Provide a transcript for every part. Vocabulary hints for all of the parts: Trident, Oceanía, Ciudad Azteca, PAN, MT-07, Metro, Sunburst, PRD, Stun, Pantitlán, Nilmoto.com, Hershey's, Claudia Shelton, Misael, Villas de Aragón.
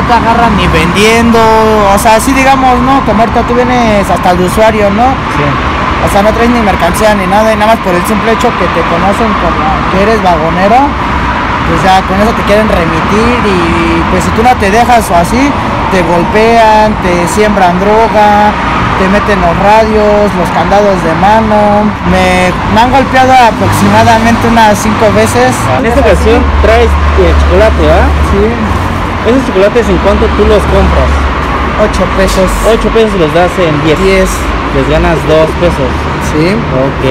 no te agarran ni vendiendo, o sea, sí digamos, ¿no? Como ahorita tú vienes hasta el usuario, ¿no? Sí. O sea, no traes ni mercancía ni nada, y nada más por el simple hecho que te conocen como que eres vagonero, pues ya con eso te quieren remitir y pues si tú no te dejas o así, te golpean, te siembran droga, te meten los radios, los candados de mano. Me han golpeado aproximadamente unas 5 veces. En esta ocasión traes chocolate, ¿verdad? Sí. ¿Esos chocolates en cuánto tú los compras? 8 pesos. 8 pesos los das en 10. 10. Les ganas 2 pesos. Sí. Ok.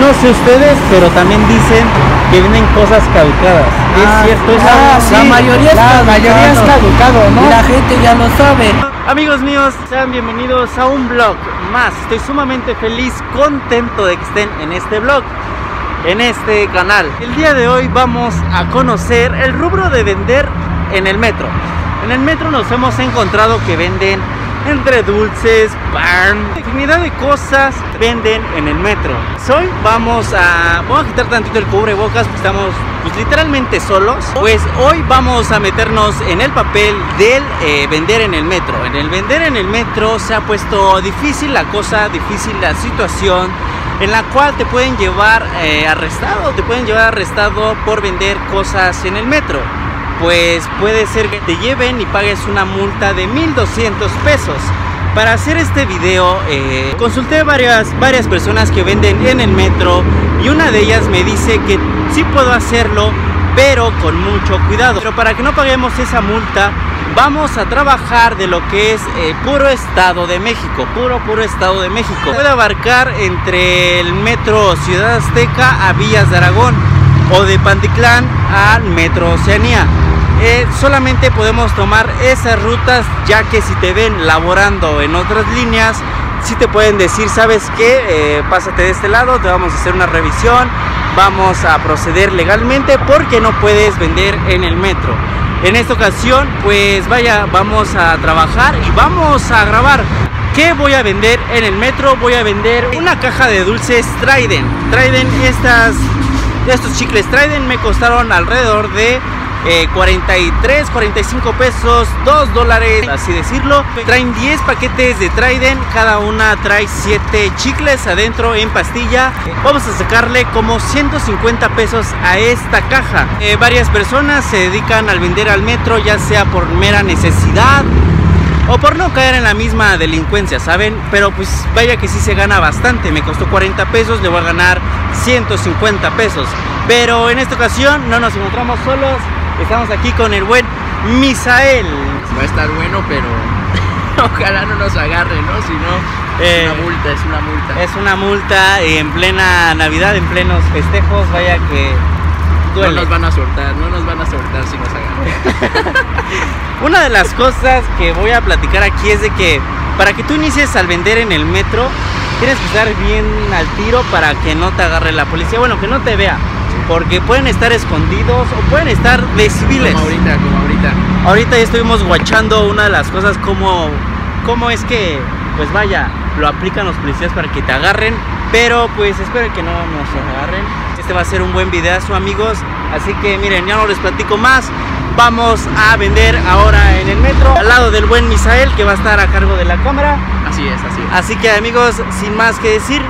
No sé ustedes, pero también dicen que vienen cosas caducadas. Ah, ¿es cierto? ¿Es sí, la mayoría es caducado, ¿no? Y la gente ya lo sabe. Amigos míos, sean bienvenidos a un vlog más. Estoy sumamente feliz, contento de que estén en este vlog, en este canal. El día de hoy vamos a conocer el rubro de vender en el metro. En el metro nos hemos encontrado que venden entre dulces, pan, infinidad de cosas venden en el metro. Hoy voy a quitar tantito el cubrebocas porque estamos pues literalmente solos. Pues hoy vamos a meternos en el papel del vender en el metro. En el vender en el metro se ha puesto difícil la cosa, difícil la situación en la cual te pueden llevar arrestado, por vender cosas en el metro. Pues puede ser que te lleven y pagues una multa de 1,200 pesos. Para hacer este video consulté varias personas que venden en el metro y una de ellas me dice que sí puedo hacerlo, pero con mucho cuidado. Pero para que no paguemos esa multa vamos a trabajar de lo que es puro Estado de México, puro Estado de México. Puede abarcar entre el metro Ciudad Azteca a Villas de Aragón o de Pantitlán al metro Oceanía. Solamente podemos tomar esas rutas, ya que si te ven laborando en otras líneas, si te pueden decir, ¿sabes qué? Pásate de este lado, te vamos a hacer una revisión, vamos a proceder legalmente porque no puedes vender en el metro. En esta ocasión, pues vamos a trabajar y vamos a grabar. ¿Qué voy a vender en el metro? Voy a vender una caja de dulces Trident. Estos chicles Trident me costaron alrededor de 43, 45 pesos, $2, así decirlo. Traen 10 paquetes de Trident, cada una trae 7 chicles adentro en pastilla. Vamos a sacarle como 150 pesos a esta caja. Varias personas se dedican al vender al metro, ya sea por mera necesidad o por no caer en la misma delincuencia, ¿saben? Pero pues vaya que sí se gana bastante. Me costó 40 pesos, le voy a ganar 150 pesos. Pero en esta ocasión no nos encontramos solos. Estamos aquí con el buen Misael. Va a estar bueno, pero ojalá no nos agarren, ¿no? Si no, es una multa. Es una multa en plena Navidad, en plenos festejos. Vaya que duele. No nos van a soltar, si nos agarran. Una de las cosas que voy a platicar aquí es de que para que tú inicies al vender en el metro tienes que estar bien al tiro para que no te agarre la policía, bueno, que no te vea, porque pueden estar escondidos o pueden estar de civiles. Como ahorita. Ahorita ya estuvimos guachando una de las cosas como es que, pues vaya, lo aplican los policías para que te agarren, pero pues espero que no nos agarren. Este va a ser un buen videazo, amigos, así que miren, ya no les platico más. Vamos a vender ahora en el metro al lado del buen Misael, que va a estar a cargo de la cámara. Así es. Así que amigos, sin más que decir,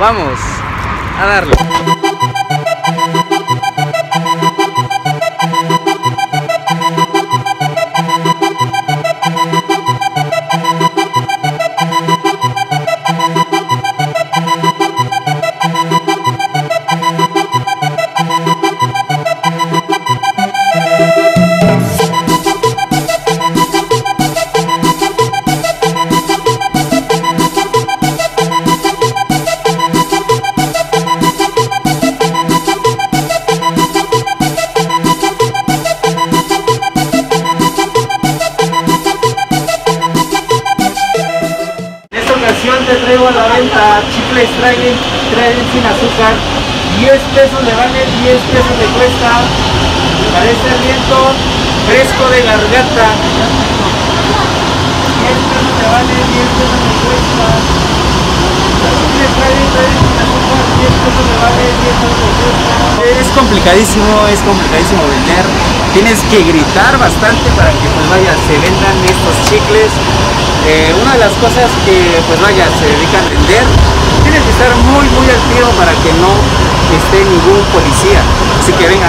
vamos a darle. Traen sin azúcar, 10 pesos le vale, 10 pesos le cuesta. Me parece aliento fresco de garganta. 10 pesos le vale, 10 pesos le cuesta. Traen sin azúcar. Es complicadísimo, vender. Tienes que gritar bastante para que pues vaya, se vendan estos chicles. Una de las cosas que pues vaya, se dedican a vender, tienes que estar muy al tiro para que no esté ningún policía. Así que venga.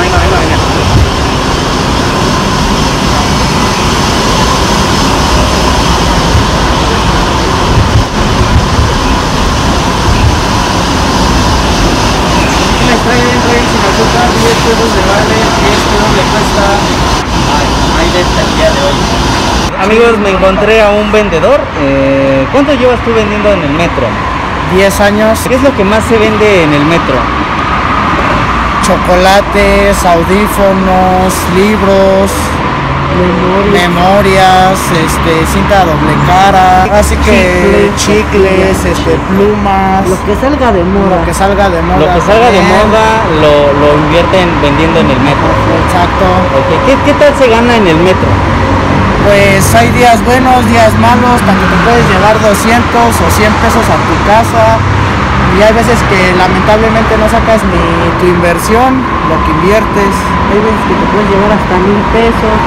Amigos, me encontré a un vendedor. ¿Cuánto llevas tú vendiendo en el metro? 10 años. ¿Qué es lo que más se vende en el metro? Chocolates, audífonos, libros, memorias, cinta doble cara, así que chicles, plumas, lo que salga de moda, lo invierten vendiendo en el metro. Exacto. Okay. ¿Qué tal se gana en el metro? Pues hay días buenos, días malos, tanto te puedes llevar 200 o 100 pesos a tu casa. Y hay veces que lamentablemente no sacas ni tu inversión, lo que inviertes. Hay veces que te puedes llevar hasta 1000 pesos.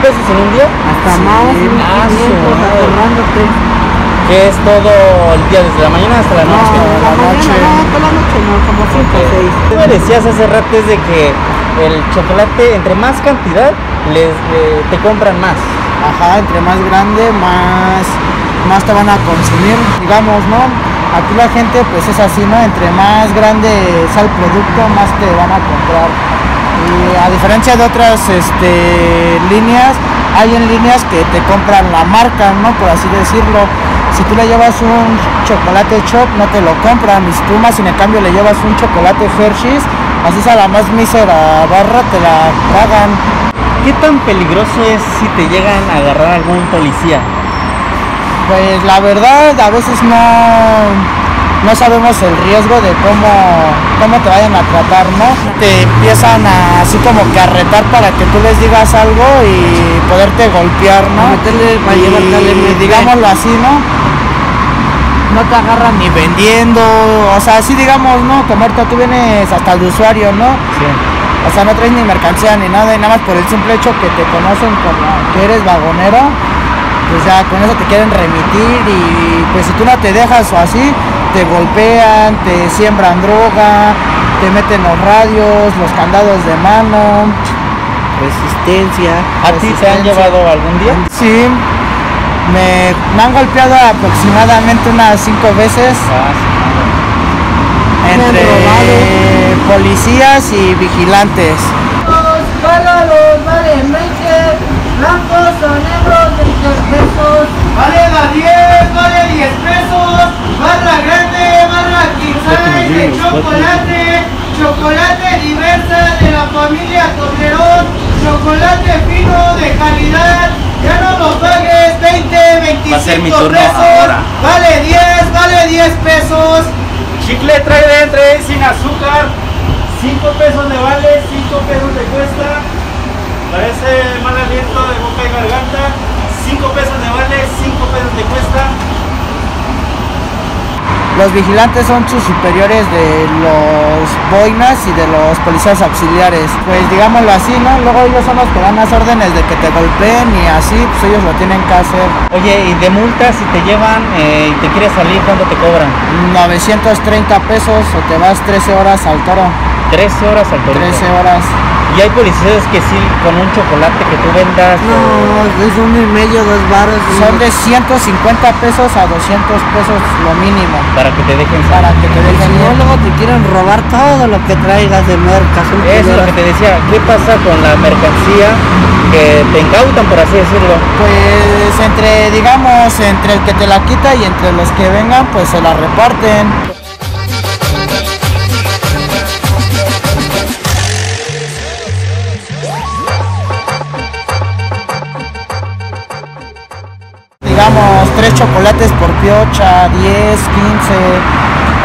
¿1000 pesos en un día? Hasta sí, más, 1500, atorrándote. ¿Qué es todo el día, desde la mañana hasta la noche? No, la noche. No, toda la noche no, como 5 o 6. Tú me decías hace rato de que el chocolate, entre más cantidad, te compran más. Ajá, entre más grande, más te van a consumir, digamos, ¿no? Aquí la gente pues es así, ¿no? Entre más grande sea el producto, más te van a comprar. Y a diferencia de otras líneas, hay en líneas que te compran la marca, ¿no? Por así decirlo. Si tú le llevas un chocolate shop, no te lo compran. Y si tú más, sin en cambio, le llevas un chocolate Hershey's, así sea la más mísera barra, te la pagan. ¿Qué tan peligroso es si te llegan a agarrar algún policía? Pues la verdad, a veces no sabemos el riesgo de cómo te vayan a tratar, ¿no? Te empiezan así como que a retar para que tú les digas algo y poderte golpear, ¿no? Y digámoslo así, ¿no? No te agarran ni vendiendo, o sea, así digamos, ¿no? Que muerto tú vienes hasta el usuario, ¿no? Sí. O sea, no traes ni mercancía ni nada, y nada más por el simple hecho que te conocen como que eres vagonero. Pues ya con eso te quieren remitir y pues si tú no te dejas o así, te golpean, te siembran droga, te meten los radios, los candados de mano, resistencia. ¿A ti te han llevado algún día? Sí, me han golpeado aproximadamente unas 5 veces. Entre policías y vigilantes. Para los bares, meches, blancos o negros, 20 pesos. Vale la 10, vale 10 pesos. Barra grande, barra quinzana de chocolate. Chocolate diversa de la familia Torreón. Chocolate fino de calidad. Ya no lo pagues 20, 25 pesos. Vale 10, vale 10 pesos. Chicle Trident sin azúcar. 5 pesos le vale, 5 pesos le cuesta, parece mal aliento de boca y garganta, 5 pesos le vale, 5 pesos le cuesta. Los vigilantes son sus superiores de los boinas y de los policías auxiliares, pues digámoslo así, ¿no? Luego ellos son los que dan las órdenes de que te golpeen y así, pues ellos lo tienen que hacer. Oye, y de multas, si te llevan y te quieres salir, ¿cuánto te cobran? 930 pesos o te vas 13 horas al toro. 13 horas al torito. 13 horas. ¿Y hay policías que sí, con un chocolate que tú vendas? No, es 1.5, 2 baros. Son de 150 pesos a 200 pesos lo mínimo. Para que te dejen salir. Para que te dejen salir. Luego te quieren robar todo lo que traigas de mercas. Es lo que te decía, ¿qué pasa con la mercancía que te incautan, por así decirlo? Pues entre, digamos, entre el que te la quita y entre los que vengan, pues se la reparten. Digamos, 3 chocolates por piocha, 10, 15,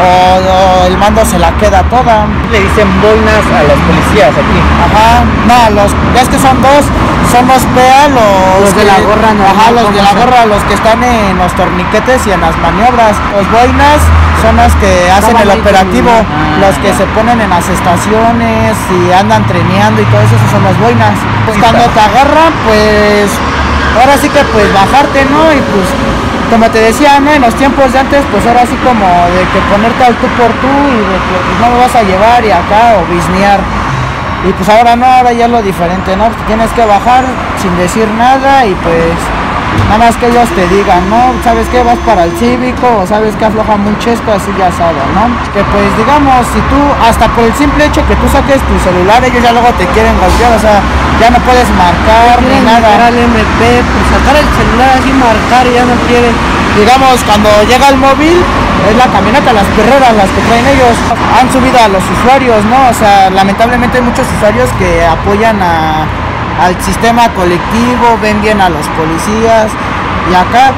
o el mando se la queda toda. Le dicen boinas a las policías aquí. Ajá, no, los, es que son dos, son los PAN, los de la gorra, no, ajá, los de la gorra, los que están en los torniquetes y en las maniobras. Los boinas son los que hacen el operativo, los que se ponen en las estaciones y andan treneando y todo eso, esos son los boinas. Pues cuando te agarran, pues ahora sí que pues bajarte, ¿no? Y pues como te decía, ¿no? En los tiempos de antes, pues ahora sí como de que ponerte al tú por tú y de que pues, no me vas a llevar y acá o biznear. Y pues ahora no, ahora ya es lo diferente, ¿no? Pues tienes que bajar sin decir nada y pues nada más que ellos te digan, ¿no? ¿Sabes qué? Vas para el cívico o sabes que aflojan un chesco, así ya sabes, ¿no? Que pues digamos, si tú, hasta por el simple hecho que tú saques tu celular, ellos ya luego te quieren golpear, o sea, ya no puedes marcar ni nada. Sacar el MP, pues sacar el celular así marcar, ya no quieren. Digamos, cuando llega el móvil, es la camioneta, las perreras, las que traen ellos, han subido a los usuarios, ¿no? O sea, lamentablemente hay muchos usuarios que apoyan al sistema colectivo, ven bien a los policías y acá,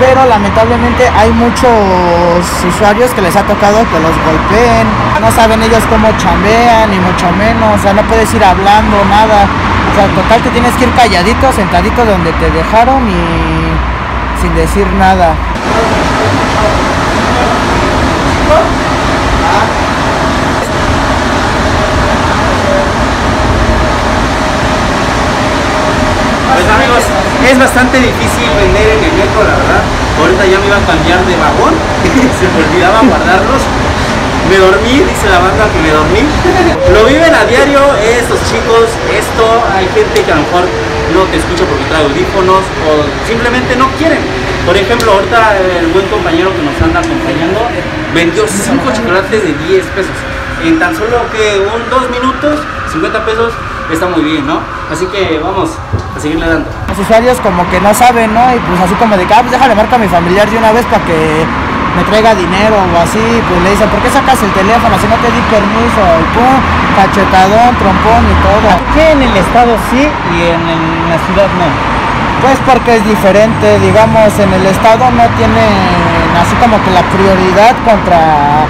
pero lamentablemente hay muchos usuarios que les ha tocado que los golpeen, no saben ellos cómo chambean, ni mucho menos, o sea, no puedes ir hablando, nada, o sea, total te tienes que ir calladito, sentadito donde te dejaron y sin decir nada. Pues amigos, es bastante difícil vender en el eco, la verdad. Ahorita ya me iba a cambiar de vagón, se me olvidaba guardarlos. Me dormí, dice la banda que me dormí. Lo viven a diario estos chicos, esto, hay gente que a lo mejor no te escucha porque trae audífonos o simplemente no quieren. Por ejemplo, ahorita el buen compañero que nos anda acompañando vendió 5 chocolates de 10 pesos. En tan solo que un 2 minutos, 50 pesos, está muy bien, ¿no? Así que vamos a seguirle dando. Los usuarios como que no saben, ¿no? Y pues así como de que, ah, pues déjale marca a mi familiar de una vez para que me traiga dinero o así. Pues le dicen, ¿por qué sacas el teléfono si no te di permiso? Y pum, cachetadón, trompón y todo. ¿Por qué en el estado sí y en la ciudad no? Pues porque es diferente, digamos, en el estado no tienen así como que la prioridad contra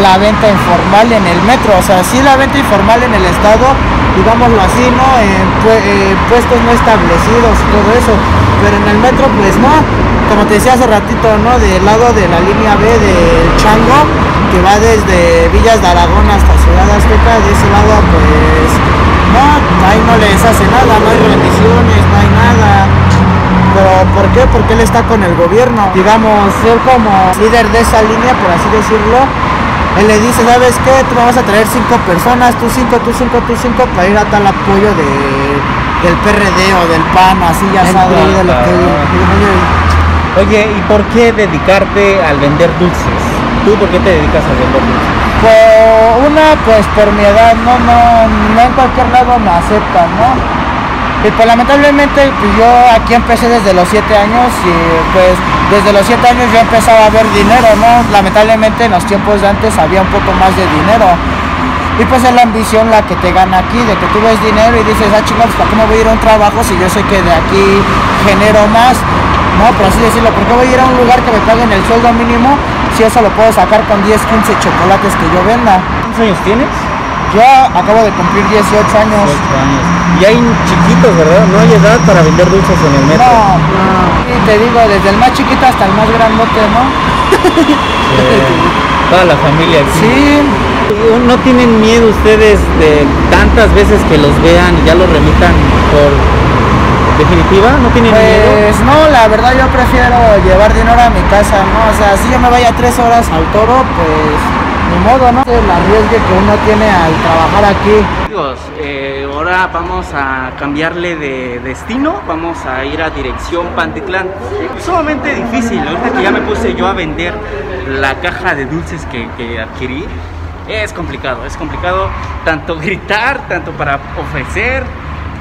la venta informal en el metro, o sea, sí la venta informal en el estado, digámoslo así, ¿no? Puestos no establecidos, todo eso, pero en el metro pues no, como te decía hace ratito, ¿no? Del lado de la línea B del Chango, que va desde Villas de Aragón hasta Ciudad Azteca, de ese lado pues no, ahí no les hace nada, no hay rendiciones, no hay nada. ¿Pero por qué? Porque él está con el gobierno, digamos, ser como líder de esa línea, por así decirlo. Él le dice, ¿sabes qué? Tú me vas a traer 5 personas, tú 5, para ir a tal apoyo del PRD o del PAN, así ya sabes, de lo que digo. Oye, ¿y por qué dedicarte al vender dulces? ¿Tú por qué te dedicas a vender dulces? Pues, una, pues por mi edad, no en cualquier lado me aceptan, ¿no? Y pues lamentablemente pues, yo aquí empecé desde los 7 años y pues desde los 7 años yo empezaba a ver dinero, ¿no? Lamentablemente en los tiempos de antes había un poco más de dinero. Y pues es la ambición la que te gana aquí, de que tú ves dinero y dices, ah chicos, ¿para qué me voy a ir a un trabajo si yo sé que de aquí genero más? No, por así decirlo, ¿por qué voy a ir a un lugar que me paguen el sueldo mínimo si eso lo puedo sacar con 10, 15 chocolates que yo venda? ¿Cuántos años tienes? Yo acabo de cumplir 18 años. 18 años. Y hay chiquitos, ¿verdad? No hay edad para vender dulces en el metro. No. Y te digo, desde el más chiquito hasta el más grandote, ¿no? Toda la familia aquí. Sí. ¿No tienen miedo ustedes de tantas veces que los vean y ya los remitan por definitiva? ¿No tienen miedo? Pues no, la verdad yo prefiero llevar dinero a mi casa, ¿no? O sea, si yo me vaya 3 horas al Toro, pues ni modo, ¿no? El arriesgue que uno tiene al trabajar aquí. Amigos, ahora vamos a cambiarle de destino, vamos a ir a dirección Pantitlán. Es sumamente difícil, ahorita que ya me puse yo a vender la caja de dulces que adquirí, es complicado tanto gritar, tanto para ofrecer,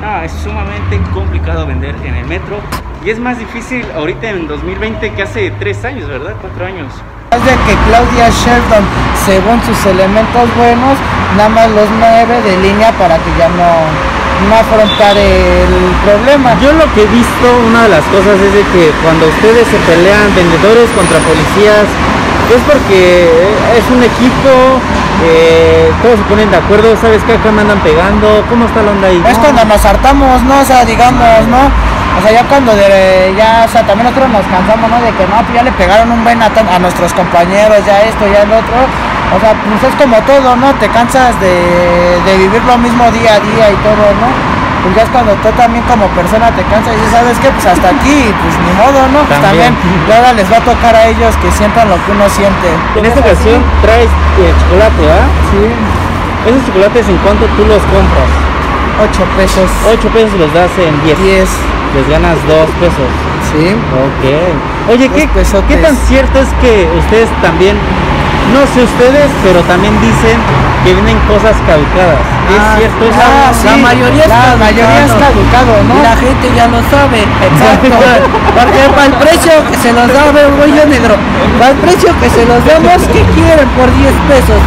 no, es sumamente complicado vender en el metro. Y es más difícil ahorita en 2020 que hace 3 años, ¿verdad? 4 años. De que Claudia Shelton, según sus elementos buenos, nada más los 9 de línea para que ya no afrontar el problema. Yo lo que he visto, una de las cosas es de que cuando ustedes se pelean vendedores contra policías, es porque es un equipo, todos se ponen de acuerdo, ¿sabes qué? Acá me andan pegando, ¿cómo está la onda ahí? Es cuando nos hartamos, ¿no? O sea, digamos, ¿no? O sea, ya cuando ya, o sea, también nosotros nos cansamos, ¿no? De que no, pues ya le pegaron un buen a nuestros compañeros, ya esto, ya el otro. O sea, pues es como todo, ¿no? Te cansas de vivir lo mismo día a día y todo, ¿no? Pues ya es cuando tú también como persona te cansas y dices, ¿sabes qué? Pues hasta aquí, pues ni modo, ¿no? Pues también y ahora les va a tocar a ellos que sientan lo que uno siente. En esta ocasión traes chocolate, ¿ah? Sí. ¿Esos chocolates en cuánto tú los compras? 8 pesos. 8 pesos los das en 10. 10. Les ganas 2 pesos. Sí. Ok. Oye, ¿qué tan cierto es que ustedes también, no sé ustedes, pero también dicen que vienen cosas caducadas? ¿Es cierto eso? Sí. La mayoría es caducado, ¿no? Y la gente ya lo sabe. Exacto. Porque para el precio que se los da, un bollo negro, para el precio que se los damos, ¿qué quieren por 10 pesos?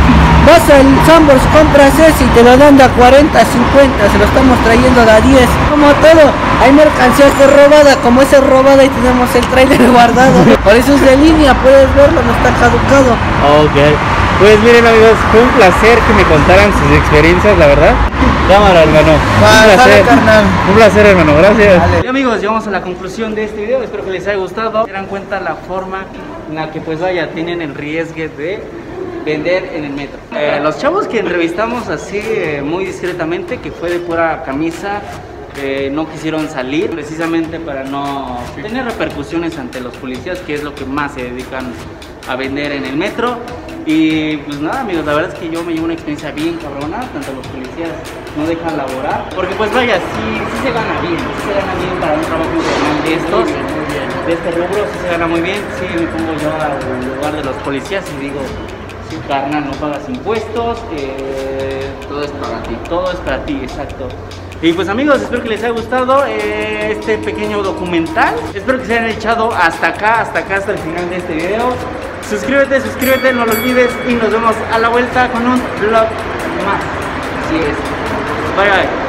Vas al Sunburst, compras ese y te lo dan de a 40, 50, se lo estamos trayendo de a 10. Como todo, hay mercancía que es robada, como esa es robada y tenemos el trailer guardado. Por eso es de línea, puedes verlo, no está caducado. Ok, pues miren amigos, fue un placer que me contaran sus experiencias, la verdad. Cámara, hermano. Un placer, hermano, gracias. Vale. Y amigos, llegamos a la conclusión de este video, espero que les haya gustado. Se dan cuenta la forma en la que pues vaya, tienen el riesgo de vender en el metro. Los chavos que entrevistamos así muy discretamente, que fue de pura camisa, no quisieron salir precisamente para no tener repercusiones ante los policías, que es lo que más se dedican a vender en el metro. Y pues nada amigos, la verdad es que yo me llevo una experiencia bien cabrona, tanto los policías no dejan laborar, porque pues vaya, sí se gana bien para un trabajo normal de estos, de este rubro, sí se gana muy bien. Sí me pongo yo al lugar de los policías y digo, sí, carnal, no pagas impuestos, todo es para ti. Todo es para ti, exacto. Y pues amigos, espero que les haya gustado este pequeño documental. Espero que se hayan echado hasta acá, hasta el final de este video. Suscríbete, no lo olvides. Y nos vemos a la vuelta con un vlog más. Así es. Bye.